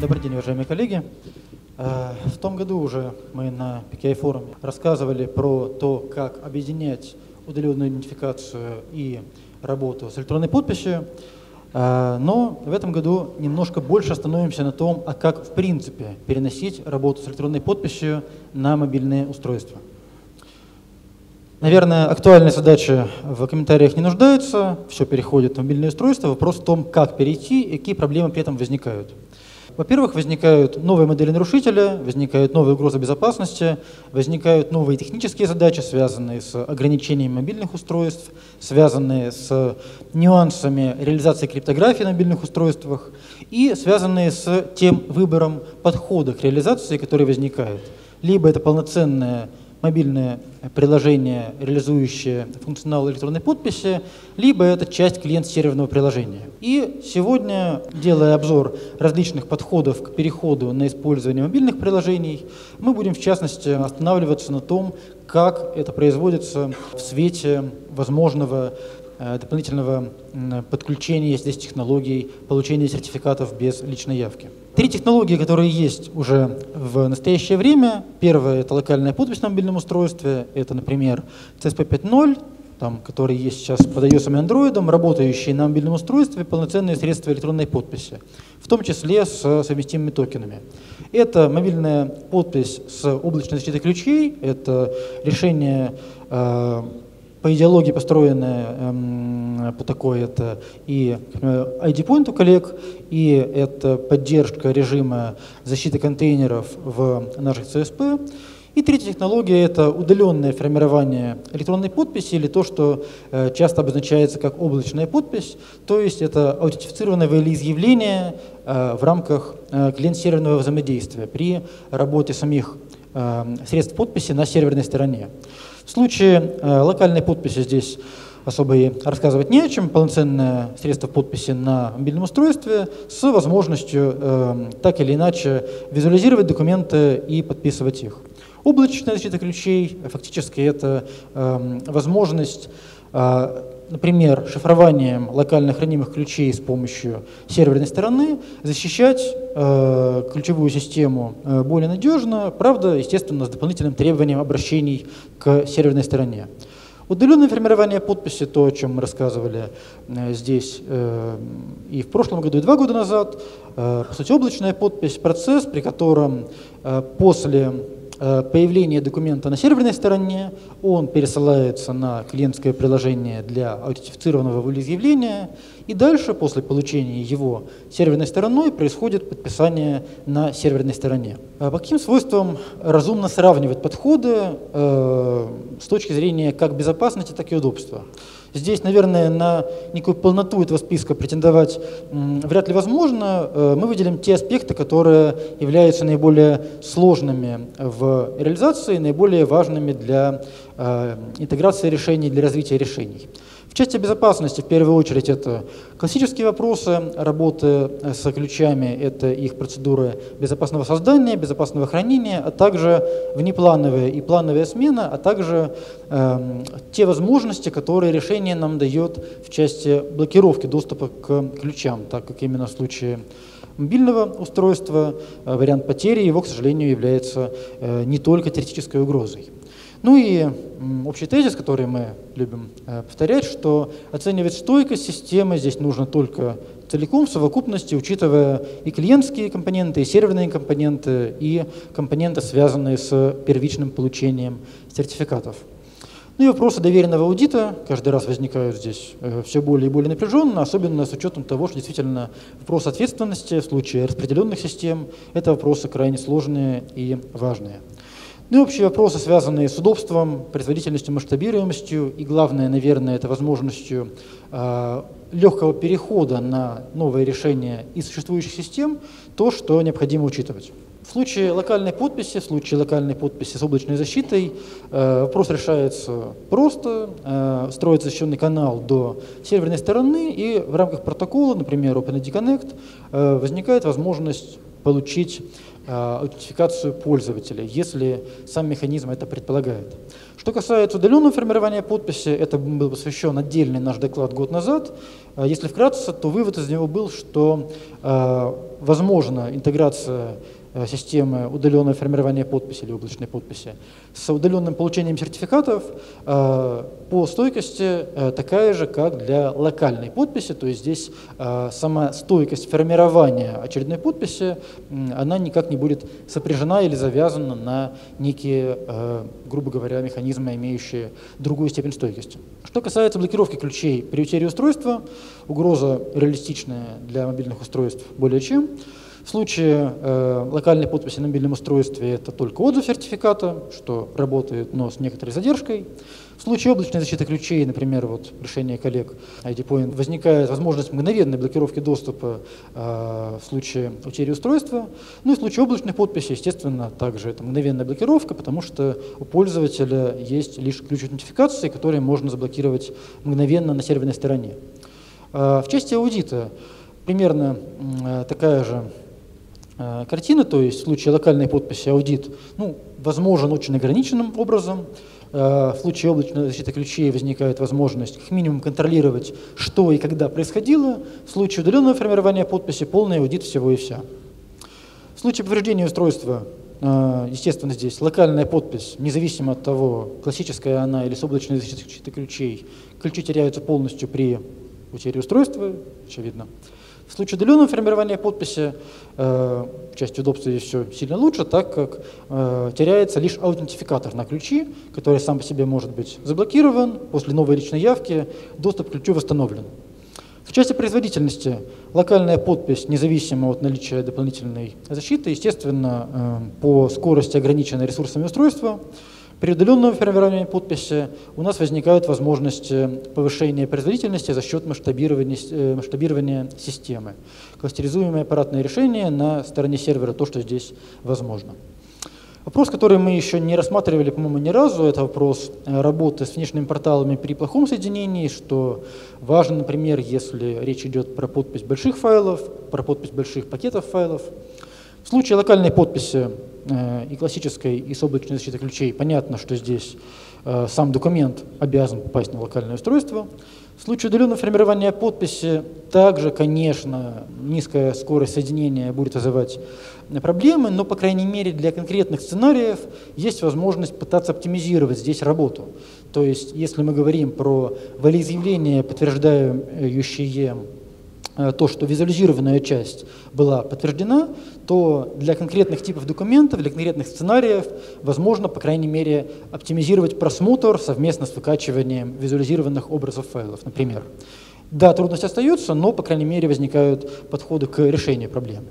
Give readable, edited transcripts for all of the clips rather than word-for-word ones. Добрый день, уважаемые коллеги. В том году уже мы на PKI форуме рассказывали про то, как объединять удаленную идентификацию и работу с электронной подписью. Но в этом году немножко больше остановимся на том, а как в принципе переносить работу с электронной подписью на мобильные устройства. Наверное, актуальная задача в комментариях не нуждается, все переходит в мобильное устройство. Вопрос в том, как перейти и какие проблемы при этом возникают. Во-первых, возникают новые модели нарушителя, возникают новые угрозы безопасности, возникают новые технические задачи, связанные с ограничениями мобильных устройств, связанные с нюансами реализации криптографии на мобильных устройствах и связанные с тем выбором подхода к реализации, который возникает. Либо это полноценное мобильное приложение, реализующее функционал электронной подписи, либо это часть клиент-серверного приложения. И сегодня, делая обзор различных подходов к переходу на использование мобильных приложений, мы будем в частности останавливаться на том, как это производится в свете возможного дополнительного подключения здесь технологий, получения сертификатов без личной явки. Три технологии, которые есть уже в настоящее время. Первая — это локальная подпись на мобильном устройстве. Это, например, CSP 5.0, который есть сейчас под iOS и Android, работающие на мобильном устройстве полноценные средства электронной подписи, в том числе с совместимыми токенами. Это мобильная подпись с облачной защитой ключей, это решение по идеологии, построенная по такой, это и IDPoint у коллег, и это поддержка режима защиты контейнеров в наших ЦСП. И третья технология — это удаленное формирование электронной подписи, или то, что часто обозначается как облачная подпись, то есть это аутентифицированное волеизъявление в рамках клиент-серверного взаимодействия при работе самих средств подписи на серверной стороне. В случае локальной подписи здесь особо и рассказывать не о чем. Полноценное средство подписи на мобильном устройстве с возможностью так или иначе визуализировать документы и подписывать их. Облачная защита ключей фактически это возможность, например, шифрованием локально хранимых ключей с помощью серверной стороны защищать ключевую систему более надежно, правда, естественно, с дополнительным требованием обращений к серверной стороне. Удаленное формирование подписи, то, о чем мы рассказывали здесь и в прошлом году, и 2 года назад, по сути, облачная подпись, процесс, при котором после появление документа на серверной стороне, он пересылается на клиентское приложение для аутентифицированного волеизъявления, и дальше, после получения его серверной стороной, происходит подписание на серверной стороне. По каким свойствам разумно сравнивать подходы с точки зрения как безопасности, так и удобства? Здесь, наверное, на некую полноту этого списка претендовать вряд ли возможно. Мы выделим те аспекты, которые являются наиболее сложными в реализации, наиболее важными для интеграции решений, для развития решений. В части безопасности, в первую очередь, это классические вопросы работы с ключами, это их процедуры безопасного создания, безопасного хранения, а также внеплановая и плановая смена, а также те возможности, которые решение нам дает в части блокировки доступа к ключам, так как именно в случае мобильного устройства вариант потери его, к сожалению, является не только теоретической угрозой. Ну и общий тезис, который мы любим повторять, что оценивать стойкость системы здесь нужно только целиком, в совокупности, учитывая и клиентские компоненты, и серверные компоненты, и компоненты, связанные с первичным получением сертификатов. Ну и вопросы доверенного аудита каждый раз возникают здесь все более и более напряженно, особенно с учетом того, что действительно вопрос ответственности в случае распределенных систем – это вопросы крайне сложные и важные. Ну и общие вопросы, связанные с удобством, производительностью, масштабируемостью и, главное, наверное, это возможностью легкого перехода на новые решения из существующих систем, то, что необходимо учитывать. В случае локальной подписи с облачной защитой вопрос решается просто. Строится защищенный канал до серверной стороны, и в рамках протокола, например, OpenID Connect, возникает возможность получить аутентификацию пользователя, если сам механизм это предполагает. Что касается удаленного формирования подписи, это был посвящен отдельный наш доклад год назад. Если вкратце, то вывод из него был, что возможна интеграция системы удаленного формирования подписи или облачной подписи с удаленным получением сертификатов по стойкости такая же, как для локальной подписи, то есть здесь сама стойкость формирования очередной подписи, она никак не будет сопряжена или завязана на некие, грубо говоря, механизмы, имеющие другую степень стойкости. Что касается блокировки ключей при утере устройства, угроза реалистичная для мобильных устройств более чем. В случае локальной подписи на мобильном устройстве это только отзыв сертификата, что работает, но с некоторой задержкой. В случае облачной защиты ключей, например, вот решение коллег IDPoint, возникает возможность мгновенной блокировки доступа в случае утери устройства. Ну и в случае облачной подписи, естественно, также это мгновенная блокировка, потому что у пользователя есть лишь ключ аутентификации, который можно заблокировать мгновенно на серверной стороне. В части аудита примерно такая же картина, то есть в случае локальной подписи аудит возможен очень ограниченным образом. В случае облачной защиты ключей возникает возможность как минимум контролировать, что и когда происходило. В случае удаленного формирования подписи полный аудит всего и вся. В случае повреждения устройства, естественно, здесь локальная подпись, независимо от того, классическая она или с облачной защитой ключей, ключи теряются полностью при утере устройства, очевидно. В случае удаленного формирования подписи часть удобства здесь все сильно лучше, так как теряется лишь аутентификатор на ключи, который сам по себе может быть заблокирован, после новой личной явки доступ к ключу восстановлен. В части производительности локальная подпись, независимо от наличия дополнительной защиты, естественно, по скорости ограничена ресурсами устройства. При удаленном формировании подписи у нас возникают возможности повышения производительности за счет масштабирования системы. Кластеризуемые аппаратные решения на стороне сервера, то, что здесь возможно. Вопрос, который мы еще не рассматривали, по-моему, ни разу, это вопрос работы с внешними порталами при плохом соединении, что важно, например, если речь идет про подпись больших файлов, про подпись больших пакетов файлов. В случае локальной подписи и классической, и с облачной защитой ключей понятно, что здесь сам документ обязан попасть на локальное устройство. В случае удаленного формирования подписи также, конечно, низкая скорость соединения будет вызывать проблемы, но, по крайней мере, для конкретных сценариев есть возможность пытаться оптимизировать здесь работу. То есть, если мы говорим про волеизъявление, подтверждающее то, что визуализированная часть была подтверждена, то для конкретных типов документов, для конкретных сценариев возможно, по крайней мере, оптимизировать просмотр совместно с выкачиванием визуализированных образов файлов, например. Да, трудность остается, но, по крайней мере, возникают подходы к решению проблемы.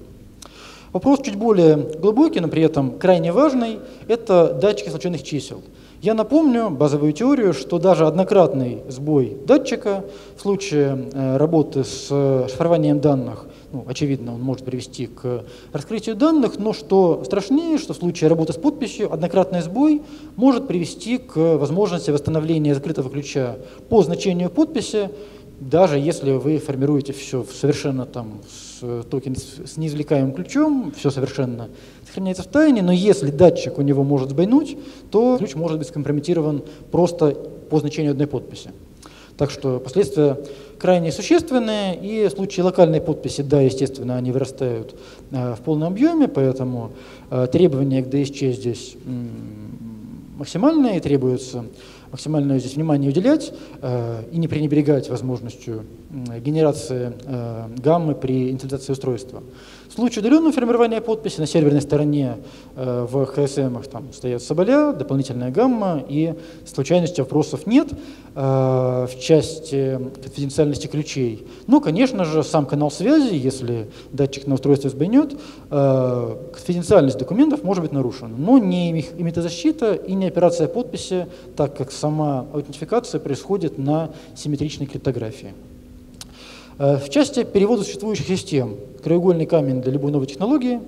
Вопрос чуть более глубокий, но при этом крайне важный – это датчики случайных чисел. Я напомню базовую теорию, что даже однократный сбой датчика в случае работы с шифрованием данных, очевидно, он может привести к раскрытию данных, но что страшнее, что в случае работы с подписью однократный сбой может привести к возможности восстановления закрытого ключа по значению подписи, даже если вы формируете все совершенно токен с неизвлекаемым ключом, все совершенно сохраняется в тайне, но если датчик у него может сбойнуть, то ключ может быть скомпрометирован просто по значению одной подписи. Так что последствия крайне существенные, и в случае локальной подписи, да, естественно, они вырастают в полном объеме, поэтому требования к DSS здесь максимальные, требуются максимальное здесь внимание уделять и не пренебрегать возможностью генерации гаммы при инициализации устройства. В случае удаленного формирования подписи на серверной стороне в HSM там стоят соболя, дополнительная гамма, и случайности вопросов нет в части конфиденциальности ключей. Но, конечно же, сам канал связи, если датчик на устройстве сбойнет, конфиденциальность документов может быть нарушена, но не имитозащита и не операция подписи, так как сама аутентификация происходит на симметричной криптографии. В части перевода существующих систем краеугольный камень для любой новой технологии.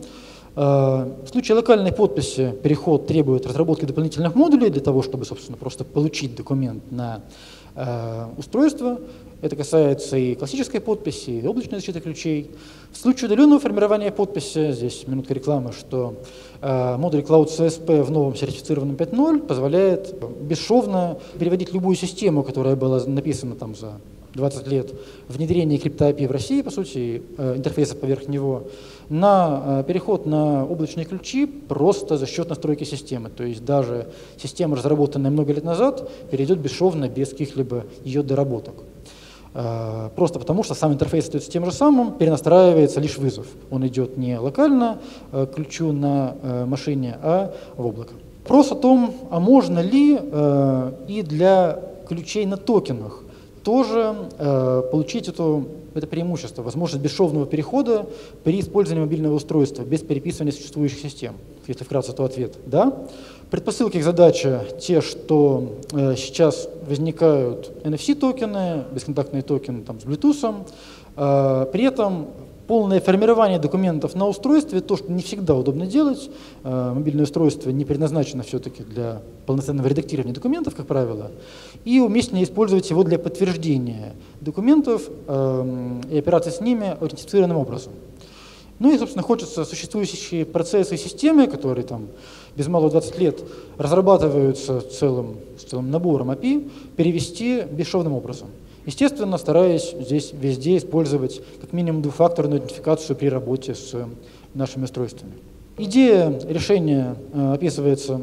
В случае локальной подписи переход требует разработки дополнительных модулей для того, чтобы, собственно, просто получить документ на устройство. Это касается и классической подписи, и облачной защиты ключей. В случае удаленного формирования подписи, здесь минутка рекламы, что модуль Cloud CSP в новом сертифицированном 5.0 позволяет бесшовно переводить любую систему, которая была написана там за 20 лет внедрения крипто-API в России, по сути, интерфейса поверх него, на переход на облачные ключи просто за счет настройки системы. То есть даже система, разработанная много лет назад, перейдет бесшовно, без каких-либо ее доработок. Просто потому, что сам интерфейс остается тем же самым, перенастраивается лишь вызов. Он идет не локально к ключу на машине, а в облако. Вопрос о том, а можно ли и для ключей на токенах тоже получить это преимущество, возможность бесшовного перехода при использовании мобильного устройства, без переписывания существующих систем. Если вкратце, то ответ – да. Предпосылки к задаче те, что сейчас возникают NFC-токены, бесконтактные токены там, с Bluetooth. При этом полное формирование документов на устройстве, то, что не всегда удобно делать. Мобильное устройство не предназначено все-таки для полноценного редактирования документов, как правило, и уместнее использовать его для подтверждения документов и операций с ними аутентифицированным образом. Ну и, собственно, хочется существующие процессы и системы, которые там без малого 20 лет разрабатываются целым набором API, перевести бесшовным образом. Естественно, стараясь здесь везде использовать как минимум двухфакторную идентификацию при работе с нашими устройствами. Идея решения описывается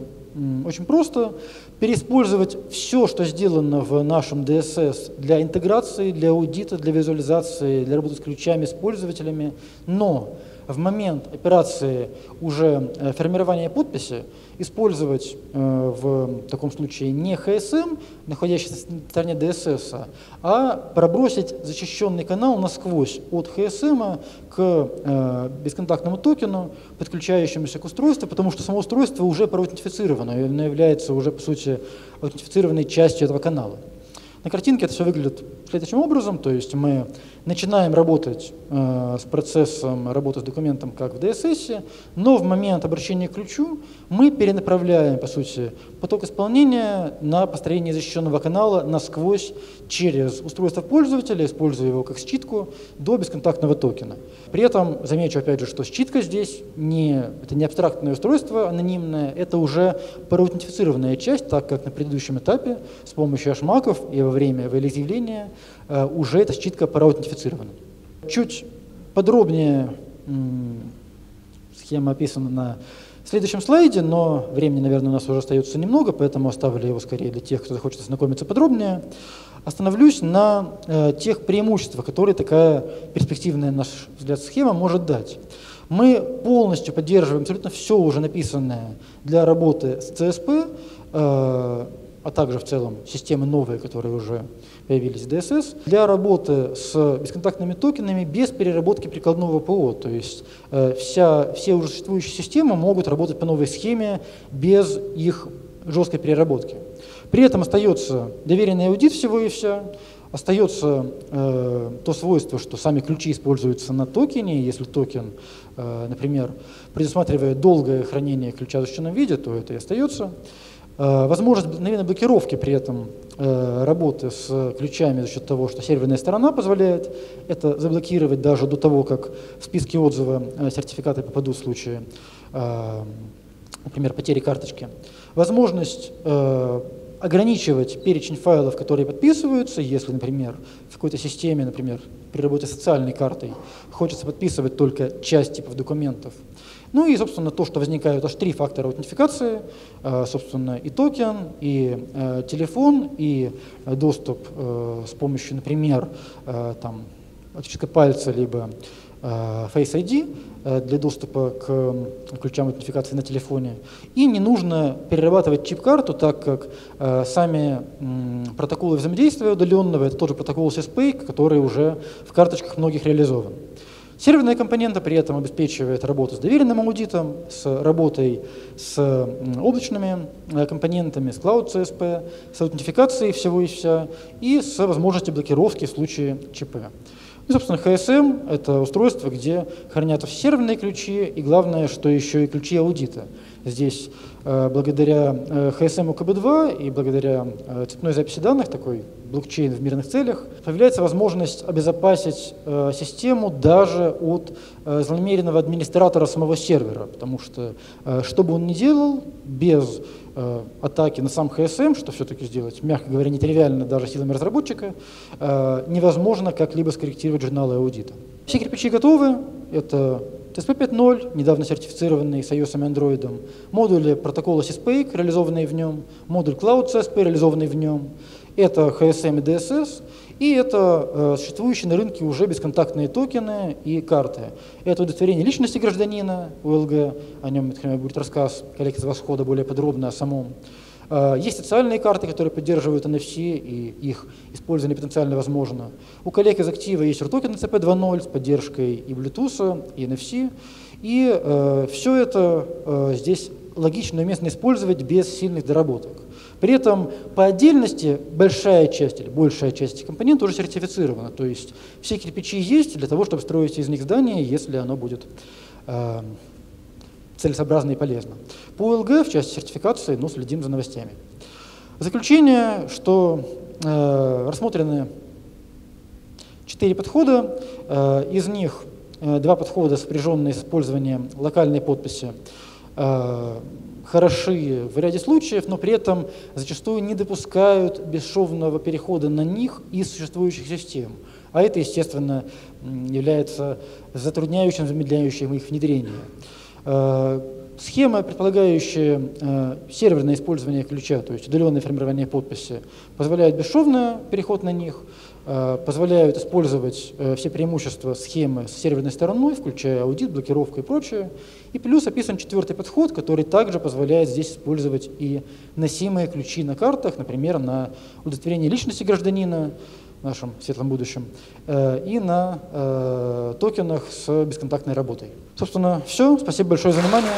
очень просто. Переиспользовать все, что сделано в нашем DSS для интеграции, для аудита, для визуализации, для работы с ключами, с пользователями, но в момент операции уже формирования подписи использовать в таком случае не HSM, находящийся на стороне DSS, а пробросить защищенный канал насквозь от HSM к бесконтактному токену, подключающемуся к устройству, потому что само устройство уже проаутентифицировано, и оно является уже, по сути, аутентифицированной частью этого канала. На картинке это все выглядит следующим образом, то есть мы начинаем работать с процессом, работы с документом, как в DSS, но в момент обращения к ключу мы перенаправляем, по сути, поток исполнения на построение защищенного канала насквозь через устройство пользователя, используя его как считку, до бесконтактного токена. При этом замечу, опять же, что считка здесь это не абстрактное устройство анонимное, это уже параутентифицированная часть, так как на предыдущем этапе с помощью HMAC-ов и во время волеизъявления уже эта считка параутентифицирована. Чуть подробнее схема описана на следующем слайде, но времени, наверное, у нас уже остается немного, поэтому оставлю его скорее для тех, кто захочет ознакомиться подробнее. Остановлюсь на тех преимуществах, которые такая перспективная, на наш взгляд, схема может дать. Мы полностью поддерживаем абсолютно все уже написанное для работы с ЦСП, а также в целом системы новые, которые уже появились в DSS, для работы с бесконтактными токенами без переработки прикладного ПО. То есть все уже существующие системы могут работать по новой схеме без их жесткой переработки. При этом остается доверенный аудит всего и вся, остается то свойство, что сами ключи используются на токене. Если токен, например, предусматривает долгое хранение ключа в защищенном виде, то это и остается. Возможность, наверное, блокировки при этом работы с ключами за счет того, что серверная сторона позволяет это заблокировать даже до того, как в списке отзыва сертификаты попадут в случае, например, потери карточки. Возможность ограничивать перечень файлов, которые подписываются, если, например, в какой-то системе, например, при работе с социальной картой хочется подписывать только часть типов документов. Ну и, собственно, то, что возникают аж три фактора аутентификации, собственно, и токен, и телефон, и доступ с помощью, например, там, отпечатка пальца, либо Face ID для доступа к ключам аутентификации на телефоне. И не нужно перерабатывать чип-карту, так как сами протоколы взаимодействия удаленного — это тот же протокол CSP, который уже в карточках многих реализован. Серверные компоненты при этом обеспечивают работу с доверенным аудитом, с работой с облачными компонентами, с Cloud CSP, с аутентификацией всего и вся и с возможностью блокировки в случае ЧП. И, собственно, HSM — это устройство, где хранятся все серверные ключи и, главное, что еще и ключи аудита. Здесь благодаря HSM УКБ2 и благодаря цепной записи данных, такой блокчейн в мирных целях, появляется возможность обезопасить систему даже от злонамеренного администратора самого сервера, потому что, что бы он ни делал, без атаки на сам HSM, что все-таки сделать, мягко говоря, нетривиально даже силами разработчика, невозможно как-либо скорректировать журналы аудита. Все кирпичи готовы, это ЦСП 5.0, недавно сертифицированный с iOS и Android, модули протокола CSP, реализованные в нем, модуль Cloud CSP, реализованный в нем, это HSM и DSS, и это существующие на рынке уже бесконтактные токены и карты. Это удостоверение личности гражданина, УЛГ, о нем будет рассказ коллег из Восхода более подробно о самом. Есть социальные карты, которые поддерживают NFC, и их использование потенциально возможно. У коллег из актива есть RUTOKEN CP 2.0 с поддержкой и Bluetooth, и NFC. И все это здесь логично и уместно использовать без сильных доработок. При этом по отдельности большая часть или большая часть компонентов уже сертифицирована. То есть все кирпичи есть для того, чтобы строить из них здание, если оно будет целесообразно и полезно. По УЛГ в части сертификации, ну, следим за новостями. В заключение, что рассмотрены 4 подхода, из них 2 подхода, сопряженные с использованием локальной подписи, хороши в ряде случаев, но при этом зачастую не допускают бесшовного перехода на них из существующих систем. А это, естественно, является затрудняющим, замедляющим их внедрение. Схема, предполагающая серверное использование ключа, то есть удаленное формирование подписи, позволяет бесшовный переход на них, позволяют использовать все преимущества схемы с серверной стороной, включая аудит, блокировку и прочее. И плюс описан 4-й подход, который также позволяет здесь использовать и носимые ключи на картах, например, на удостоверение личности гражданина в нашем светлом будущем и на токенах с бесконтактной работой. Собственно, все. Спасибо большое за внимание.